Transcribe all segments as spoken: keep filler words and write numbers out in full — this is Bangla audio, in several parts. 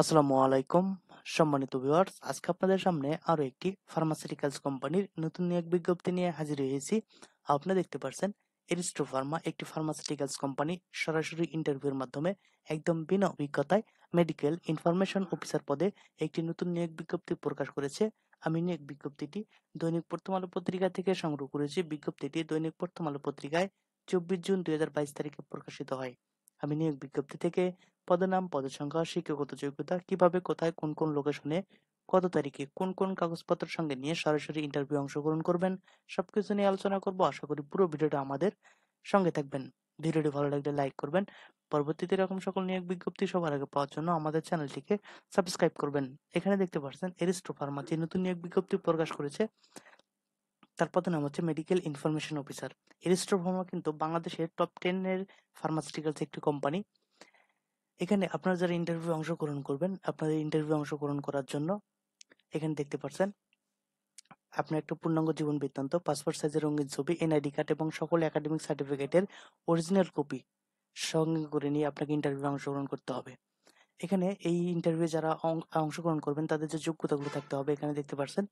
আসসালামু আলাইকুম সম্মানিত ভিউয়ার্স, আজকে আপনাদের সামনে আরো একটি ফার্মাসিউটিক্যালস কোম্পানির নতুন এক বিজ্ঞপ্তি নিয়ে হাজির হয়েছি। আপনারা দেখতে পাচ্ছেন এরিস্টোফার্মা একটি ফার্মাসিউটিক্যালস কোম্পানি সরাসরি ইন্টারভিউর মাধ্যমে একদম বিনা অভিজ্ঞতায় মেডিকেল ইনফরমেশন অফিসার পদে একটি নতুন নিয়োগ বিজ্ঞপ্তি প্রকাশ করেছে। আমি নিয়োগ বিজ্ঞপ্তিটি দৈনিক প্রথম আলো পত্রিকা থেকে সংগ্রহ করেছি। বিজ্ঞপ্তিটি দৈনিক প্রথম আলো পত্রিকায় চব্বিশ জুন দুই হাজার বাইশ তারিখে প্রকাশিত হয়। আমি নিয়োগ বিজ্ঞপ্তি থেকে পদের নাম, পদের সংখ্যা, শিক্ষাগত যোগ্যতা, কিভাবে, কোথায়, কোন কোন লোকেশনে, কত তারিখে, কোন কোন কাগজপত্রের সঙ্গে নিয়ে সরাসরি ইন্টারভিউ অংশগ্রহণ করবেন, সবকিছু নিয়ে আলোচনা করব। আশা করি পুরো ভিডিওটা আমাদের সঙ্গে থাকবেন। ভিডিওটি ভালো লাগলে লাইক করবেন। পরবর্তীতে এরকম সকল নিয়োগ বিজ্ঞপ্তি সবার আগে পাওয়ার জন্য আমাদের চ্যানেলটিকে সাবস্ক্রাইব করবেন। এখানে দেখতে পাচ্ছেন এরিস্টোফার্মা যে নতুন নিয়োগ বিজ্ঞপ্তি প্রকাশ করেছে তার পদের নাম হচ্ছে মেডিকেল ইনফরমেশন অফিসার। এরিস্টোফার্মা কিন্তু বাংলাদেশের টপ টেন এর ফার্মাসিউটিক্যালস একটি কোম্পানি। এখানে আপনারা যারা ইন্টারভিউ অংশগ্রহণ করবেন, আপনাদের ইন্টারভিউ অংশগ্রহণ করার জন্য এখানে দেখতে পাচ্ছেন আপনার একটা পূর্ণাঙ্গ জীবন বৃত্তান্ত, পাসপোর্ট সাইজের রঙিন ছবি, এনআইডি কার্ড এবং সকল একাডেমিক সার্টিফিকেটের অরিজিনাল কপি সঙ্গে করে নিয়ে আপনাকে ইন্টারভিউ অংশগ্রহণ করতে হবে। এখানে এই ইন্টারভিউ যারা অংশগ্রহণ করবেন তাদের যে যোগ্যতাগুলো থাকতে হবে এখানে দেখতে পাচ্ছেন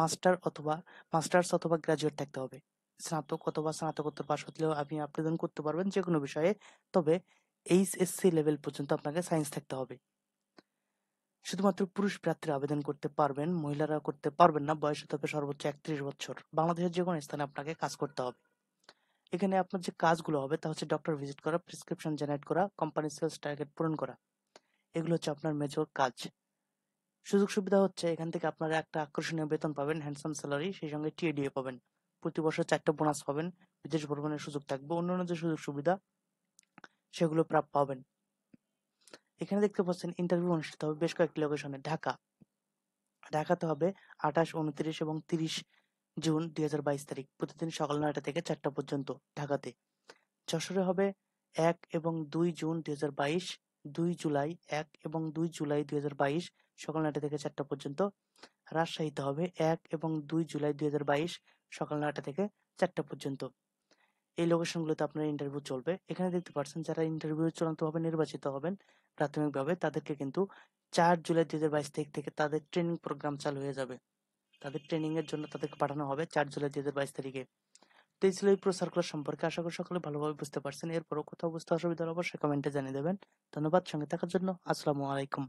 মাস্টার অথবা মাস্টার্স অথবা গ্রাজুয়েট থাকতে হবে। স্নাতক অথবা স্নাতকোত্তর পাশ হলেও আপনি আবেদন করতে পারবেন যে কোনো বিষয়ে, তবে এইচএসসি লেভেল পর্যন্ত আপনাকে সায়েন্স থাকতে হবে। শুধুমাত্র পুরুষ প্রার্থীরা আবেদন করতে পারবেন, মহিলারা করতে পারবেন না। বয়স হতে হবে সর্বোচ্চ একত্রিশ বছর। বাংলাদেশের যে কোনো স্থানে আপনাকে কাজ করতে হবে। এখানে আপনার যে কাজগুলো হবে তা হচ্ছে ডক্টর ভিজিট করা, প্রেসক্রিপশন জেনারেট করা, কোম্পানি সেলস টার্গেট পূরণ করা, এগুলো হচ্ছে আপনার মেজর কাজ। সুযোগ সুবিধা হচ্ছে এখান থেকে আপনারা একটা আকর্ষণীয় বেতন পাবেন, হ্যান্ডসাম স্যালারি, সেই সঙ্গে টিএডিএ পাবেন, প্রতি বছর চারটা বোনাস পাবেন, বিদেশ ভ্রমণের সুযোগ থাকবে, অন্যান্য যে সুযোগ সুবিধা সেগুলো প্রাপ্য পাবেন। এখানে দেখতে পাচ্ছেন ইন্টারভিউ অনুষ্ঠিত হবে বেশ কয়েকটি লোকেশনে। ঢাকা ঢাকাতে হবে আঠাশ, উনত্রিশ এবং তিরিশ জুন দুই হাজার বাইশ তারিখ, প্রতিদিন সকাল নয়টা থেকে চারটা পর্যন্ত ঢাকাতে। যশোরে হবে এক এবং দুই জুন দুই হাজার বাইশ, দুই জুলাই এক এবং দুই জুলাই দুই হাজার বাইশ সকাল নয়টা থেকে চারটা পর্যন্ত। রাজশাহীতে হবে এক এবং দুই জুলাই দুই হাজার বাইশ সকাল নয়টা থেকে চারটা পর্যন্ত। এই লোকেশনগুলোতে আপনার ইন্টারভিউ চলবে। এখানে দেখতে পাচ্ছেন যারা ইন্টারভিউ চূড়ান্তভাবে নির্বাচিত হবেন প্রাথমিকভাবে তাদেরকে কিন্তু চার জুলাই দুই হাজার বাইশ তারিখ থেকে তাদের ট্রেনিং প্রোগ্রাম চালু হয়ে যাবে। তাদের ট্রেনিং এর জন্য তাদেরকে পাঠানো হবে চার জুলাই দুই হাজার বাইশ তারিখে। তো এই ছিল এই প্রো সার্কুলার সম্পর্কে। আশা করি সকলে ভালোভাবে বুঝতে পারছেন। এরপরও কোথাও বুঝতে অসুবিধা হলে অবশ্যই কমেন্টে জানিয়ে দেবেন। ধন্যবাদ সঙ্গে থাকার জন্য। আসসালামু আলাইকুম।